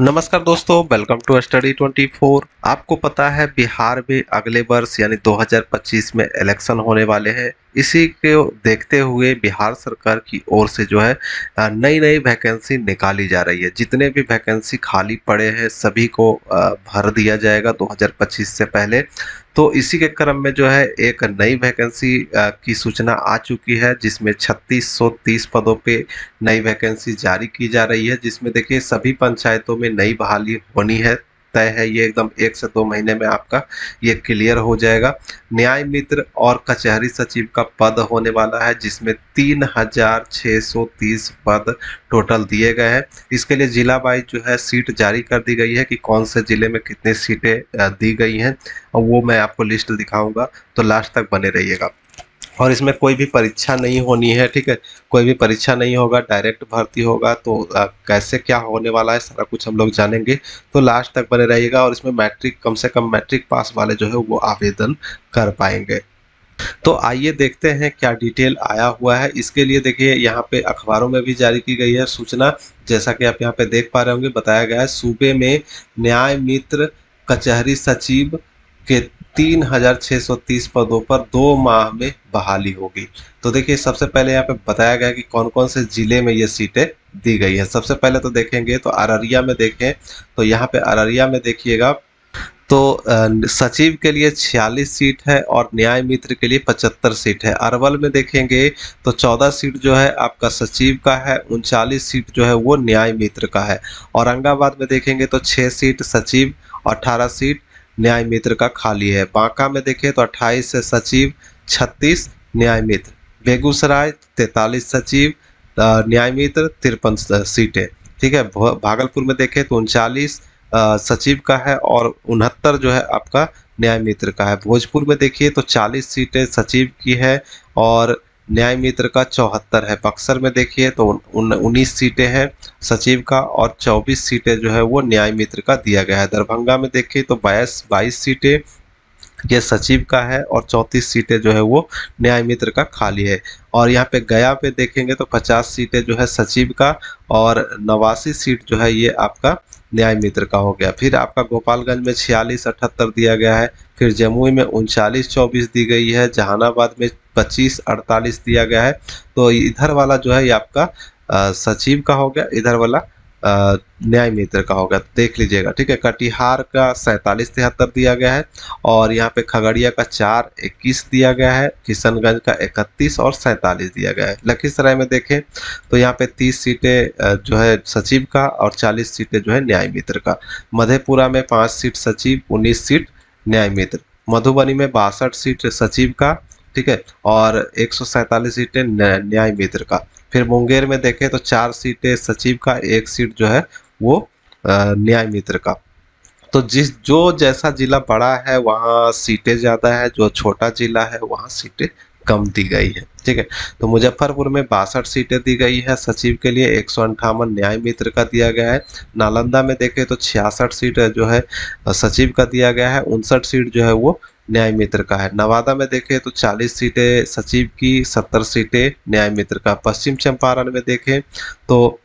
नमस्कार दोस्तों, welcome to study 24। आपको पता है बिहार में अगले वर्ष यानी 2025 में इलेक्शन होने वाले हैं। इसी को देखते हुए बिहार सरकार की ओर से जो है नई नई वैकेंसी निकाली जा रही है। जितने भी वैकेंसी खाली पड़े हैं सभी को भर दिया जाएगा 2025 से पहले। तो इसी के क्रम में जो है एक नई वैकेंसी की सूचना आ चुकी है, जिसमें 3630 पदों पे नई वैकेंसी जारी की जा रही है, जिसमें देखिए सभी पंचायतों में नई बहाली होनी है, तय है। ये एकदम 1 से 2 महीने में आपका ये क्लियर हो जाएगा। न्याय मित्र और कचहरी सचिव का पद होने वाला है, जिसमें 3630 पद टोटल दिए गए हैं। इसके लिए जिला वाइज जो है सीट जारी कर दी गई है कि कौन से जिले में कितनी सीटें दी गई हैं, और वो मैं आपको लिस्ट दिखाऊंगा, तो लास्ट तक बने रहिएगा। और इसमें कोई भी परीक्षा नहीं होनी है, ठीक है, कोई भी परीक्षा नहीं होगा, डायरेक्ट भर्ती होगा। तो कैसे क्या होने वाला है सारा कुछ हम लोग जानेंगे, तो लास्ट तक बने रहिएगा। और इसमें मैट्रिक, कम से कम मैट्रिक पास वाले जो है वो आवेदन कर पाएंगे। तो आइए देखते हैं क्या डिटेल आया हुआ है। इसके लिए देखिए यहाँ पे अखबारों में भी जारी की गई है सूचना, जैसा कि आप यहाँ पे देख पा रहे होंगे। बताया गया है सूबे में न्याय मित्र कचहरी सचिव के 3630 पदों पर 2 माह में बहाली होगी। तो देखिए सबसे पहले यहाँ पे बताया गया कि कौन कौन से जिले में ये सीटें दी गई हैं। सबसे पहले तो देखेंगे तो अररिया में देखें, तो यहाँ पे अररिया में देखिएगा तो सचिव के लिए 46 सीट है और न्याय मित्र के लिए 75 सीट है। अरवल में देखेंगे तो 14 सीट जो है आपका सचिव का है, 39 सीट जो है वो न्याय मित्र का है। औरंगाबाद में देखेंगे तो 6 सीट सचिव, 18 सीट न्याय मित्र का खाली है। बांका में देखें तो 28 है सचिव, 36 न्याय मित्र। बेगूसराय 43 सचिव न्याय मित्र, 53 सीटें, ठीक है। भागलपुर में देखें तो 39 सचिव का है और 69 जो है आपका न्याय मित्र का है। भोजपुर में देखिए तो 40 सीटें सचिव की है और न्याय मित्र का 74 है। बक्सर में देखिए तो 19 सीटें हैं सचिव का और 24 सीटें जो है वो न्याय मित्र का दिया गया है। दरभंगा में देखिए तो 22 सीटें ये सचिव का है और 34 सीटें जो है वो न्याय मित्र का खाली है। और यहाँ पे गया पे देखेंगे तो 50 सीटें जो है सचिव का और 89 सीट जो है ये आपका न्याय मित्र का हो गया। फिर आपका गोपालगंज में 46, 78 दिया गया है। फिर जमुई में 39, 24 दी गई है। जहानाबाद में 25, 48 दिया गया है। तो इधर वाला जो है ये आपका सचिव का हो गया, इधर वाला न्याय मित्र का होगा, देख लीजिएगा, ठीक है। कटिहार का 47, 73 दिया गया है और यहाँ पे खगड़िया का 4, 21 दिया गया है। किशनगंज का 31 और 47 दिया गया है। लखीसराय में देखें तो यहाँ पे 30 सीटें जो है सचिव का और 40 सीटें जो है न्याय मित्र का। मधेपुरा में 5 सीट सचिव, 19 सीट न्याय मित्र। मधुबनी में 62 सीट सचिव का, ठीक है, और 147 सीटें न्याय मित्र का। फिर मुंगेर में देखें तो 4 सीटें सचिव का, 1 सीट जो है वो न्याय मित्र का। तो जो जैसा जिला बड़ा है वहाँ सीटें ज़्यादा है, जो छोटा जिला है वहाँ सीटें कम दी गई है, ठीक है। तो मुजफ्फरपुर में 62 सीटें दी गई है सचिव के लिए, 158 न्याय मित्र का दिया गया है। नालंदा में देखें तो 66 सीट जो है सचिव का दिया गया है, 59 सीट जो है वो न्याय मित्र का है। नवादा में देखें तो 40 सीटें सचिव की, 70 सीटें न्याय मित्र का। पश्चिम चंपारण में देखें तो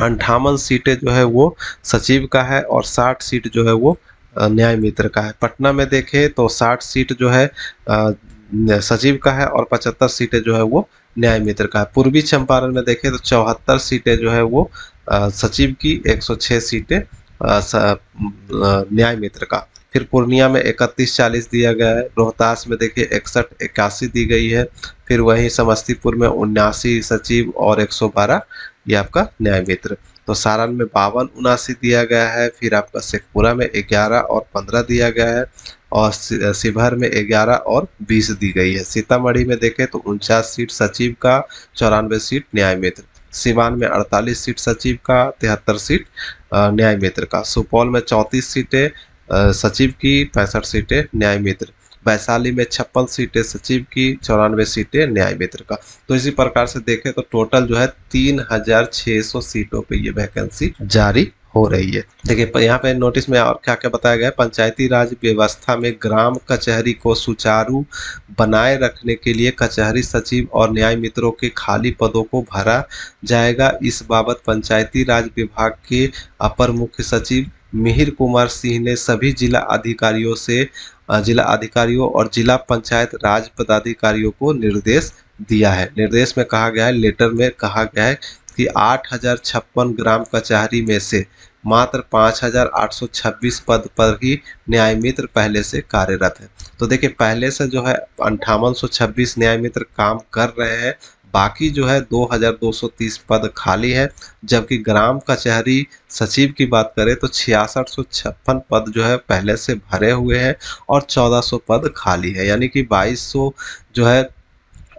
58 सीटें जो है वो सचिव का है और 60 सीट जो है वो न्याय मित्र का है। पटना में देखें तो 60 सीट जो है सचिव का है और 75 सीटें जो है वो न्याय मित्र का है। पूर्वी चंपारण में देखें तो 74 सीटें जो है वो सचिव की, 106 सीटें न्याय मित्र का। फिर पूर्णिया में 31, 40 दिया गया है। रोहतास में देखिए 61, 81 दी गई है। फिर वहीं समस्तीपुर में 79 सचिव और 112 ये आपका न्याय मित्र। तो सारण में 52, 79 दिया गया है। फिर आपका शेखपुरा में 11 और 15 दिया गया है और शिवहर में 11 और 20 दी गई है। सीतामढ़ी में देखें तो 49 सीट सचिव का, 94 सीट न्याय मित्र। सिवान में 48 सीट सचिव का, 73 सीट न्याय मित्र का। सुपौल में 34 सीटें सचिव की, 65 सीटें न्याय मित्र। वैशाली में 56 सीटें सचिव की, 94 सीटें न्याय मित्र का। तो इसी प्रकार से देखें तो टोटल जो है 3600 सीटों पे ये वैकेंसी जारी हो रही है। देखिए यहाँ पे नोटिस में और क्या क्या बताया गया है, पंचायती राज व्यवस्था में ग्राम कचहरी को सुचारू बनाए रखने के लिए कचहरी सचिव और न्याय मित्रों के खाली पदों को भरा जाएगा। इस बाबत पंचायती राज विभाग के अपर मुख्य सचिव मिहिर कुमार सिंह ने सभी जिला अधिकारियों और जिला पंचायत राज पदाधिकारियों को निर्देश दिया है। निर्देश में कहा गया है, लेटर में कहा गया है कि 8,056 ग्राम कचहरी में से मात्र 5,826 पद पर ही न्याय मित्र पहले से कार्यरत है। तो देखिए पहले से जो है 5,826 न्याय मित्र काम कर रहे हैं, बाकी जो है 2,230 पद खाली है। जबकि ग्राम कचहरी सचिव की बात करें तो 6,656 पद जो है पहले से भरे हुए हैं और 1,400 पद खाली है, यानी कि 2,200 जो है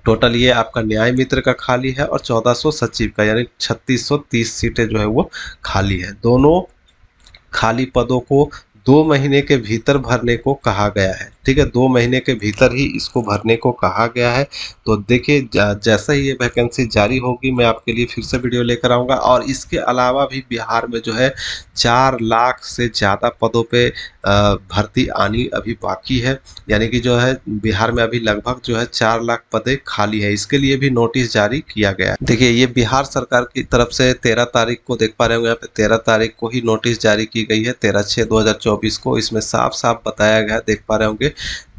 टोटल ये आपका न्याय मित्र का खाली है और 1,400 सचिव का, यानी 3,630 सीटें जो है वो खाली है। दोनों खाली पदों को 2 महीने के भीतर भरने को कहा गया है। ठीक है, 2 महीने के भीतर ही इसको भरने को कहा गया है। तो देखिए जैसा ही ये वैकेंसी जारी होगी मैं आपके लिए फिर से वीडियो लेकर आऊँगा। और इसके अलावा भी बिहार में जो है 4 लाख से ज़्यादा पदों पे भर्ती आनी अभी बाकी है, यानी कि जो है बिहार में अभी लगभग जो है 4 लाख पदें खाली है। इसके लिए भी नोटिस जारी किया गया है। देखिए ये बिहार सरकार की तरफ से 13 तारीख को देख पा रहे होंगे, यहाँ पे 13 तारीख को ही नोटिस जारी की गई है, 13/6/2024 को। इसमें साफ साफ बताया गया, देख पा रहे होंगे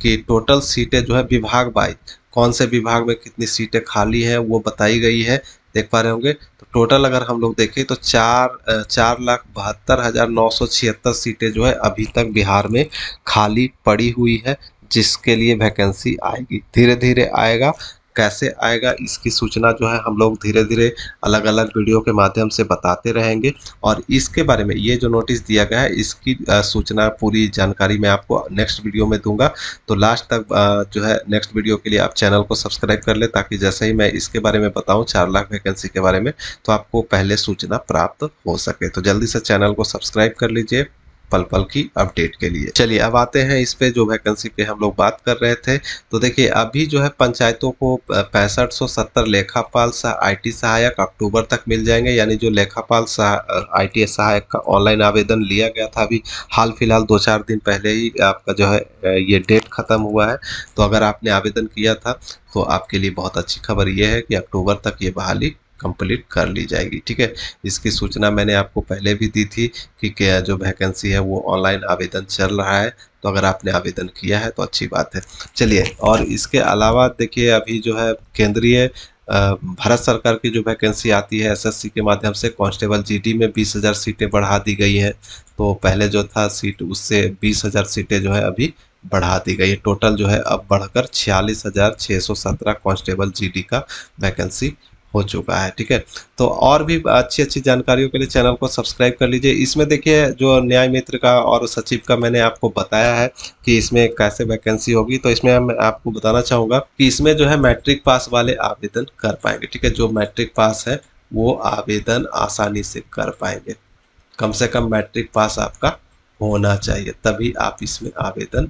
कि टोटल सीटें जो है विभाग वाइज कौन से विभाग में कितनी सीटें खाली हैं वो बताई गई है, देख पा रहे होंगे। तो टोटल अगर हम लोग देखें तो 4,72,976 सीटें जो है अभी तक बिहार में खाली पड़ी हुई है, जिसके लिए वैकेंसी आएगी। धीरे धीरे आएगा, कैसे आएगा इसकी सूचना जो है हम लोग धीरे धीरे अलग अलग वीडियो के माध्यम से बताते रहेंगे। और इसके बारे में ये जो नोटिस दिया गया है इसकी सूचना पूरी जानकारी मैं आपको नेक्स्ट वीडियो में दूंगा। तो लास्ट तक जो है नेक्स्ट वीडियो के लिए आप चैनल को सब्सक्राइब कर लें, ताकि जैसे ही मैं इसके बारे में बताऊँ 4 लाख वैकेंसी के बारे में तो आपको पहले सूचना प्राप्त हो सके। तो जल्दी से चैनल को सब्सक्राइब कर लीजिए पल पल की अपडेट के लिए। चलिए अब आते हैं इस पे जो वैकेंसी पे हम लोग बात कर रहे थे। तो देखिए अभी जो है पंचायतों को 6570 लेखापाल सह IT सहायक अक्टूबर तक मिल जाएंगे, यानी जो लेखापाल सह IT सहायक का ऑनलाइन आवेदन लिया गया था अभी हाल फिलहाल 2-4 दिन पहले ही आपका जो है ये डेट खत्म हुआ है। तो अगर आपने आवेदन किया था तो आपके लिए बहुत अच्छी खबर ये है कि अक्टूबर तक ये बहाली कंप्लीट कर ली जाएगी। ठीक है, इसकी सूचना मैंने आपको पहले भी दी थी कि क्या जो वैकेंसी है वो ऑनलाइन आवेदन चल रहा है, तो अगर आपने आवेदन किया है तो अच्छी बात है। चलिए और इसके अलावा देखिए अभी जो है केंद्रीय भारत सरकार की जो वैकेंसी आती है SSC के माध्यम से कांस्टेबल GD में 20,000 सीटें बढ़ा दी गई हैं। तो पहले जो था सीट उससे 20,000 सीटें जो है अभी बढ़ा दी गई है। टोटल जो है अब बढ़कर 46,617 कांस्टेबल GD का वैकेंसी हो चुका है। ठीक है, तो और भी अच्छी अच्छी जानकारियों के लिए चैनल को सब्सक्राइब कर लीजिए। इसमें देखिए जो न्याय मित्र का और सचिव का मैंने आपको बताया है कि इसमें कैसे वैकेंसी होगी, तो इसमें मैं आपको बताना चाहूँगा कि इसमें जो है मैट्रिक पास वाले आवेदन कर पाएंगे। ठीक है, जो मैट्रिक पास है वो आवेदन आसानी से कर पाएंगे, कम से कम मैट्रिक पास आपका होना चाहिए तभी आप इसमें आवेदन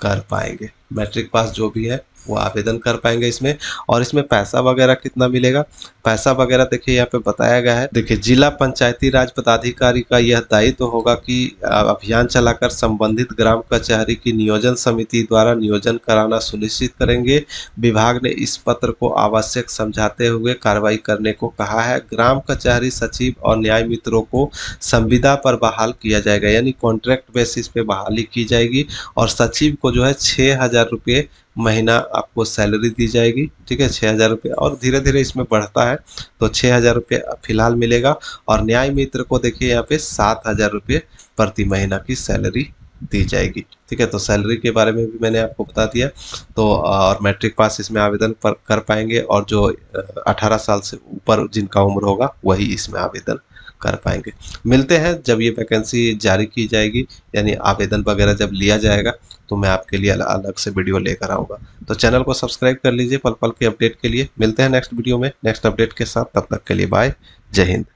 कर पाएंगे। मैट्रिक पास जो भी है वो आवेदन कर पाएंगे इसमें। और इसमें पैसा वगैरह कितना मिलेगा, पैसा वगैरह देखिए यहाँ पे बताया गया है। देखिए जिला पंचायती राज पदाधिकारी का यह दायित्व तो होगा कि अभियान चलाकर संबंधित ग्राम कचहरी की नियोजन समिति द्वारा नियोजन कराना सुनिश्चित करेंगे। विभाग ने इस पत्र को आवश्यक समझाते हुए कार्रवाई करने को कहा है। ग्राम कचहरी सचिव और न्याय मित्रों को संविदा पर बहाल किया जाएगा, यानी कॉन्ट्रैक्ट बेसिस पे बहाली की जाएगी। और सचिव को जो है 6,000 रुपये महीना आपको सैलरी दी जाएगी। ठीक है, 6,000 रुपये और धीरे धीरे इसमें बढ़ता है, तो 6,000 रुपये फिलहाल मिलेगा। और न्याय मित्र को देखिए यहाँ पे 7,000 रुपये प्रति महीना की सैलरी दी जाएगी। ठीक है, तो सैलरी के बारे में भी मैंने आपको बता दिया। तो और मैट्रिक पास इसमें आवेदन कर पाएंगे, और जो 18 साल से ऊपर जिनका उम्र होगा वही इसमें आवेदन कर पाएंगे। मिलते हैं जब ये वैकेंसी जारी की जाएगी, यानी आवेदन वगैरह जब लिया जाएगा तो मैं आपके लिए अलग से वीडियो लेकर आऊँगा। तो चैनल को सब्सक्राइब कर लीजिए पल पल के अपडेट के लिए। मिलते हैं नेक्स्ट वीडियो में नेक्स्ट अपडेट के साथ, तब तक के लिए बाय, जय हिंद।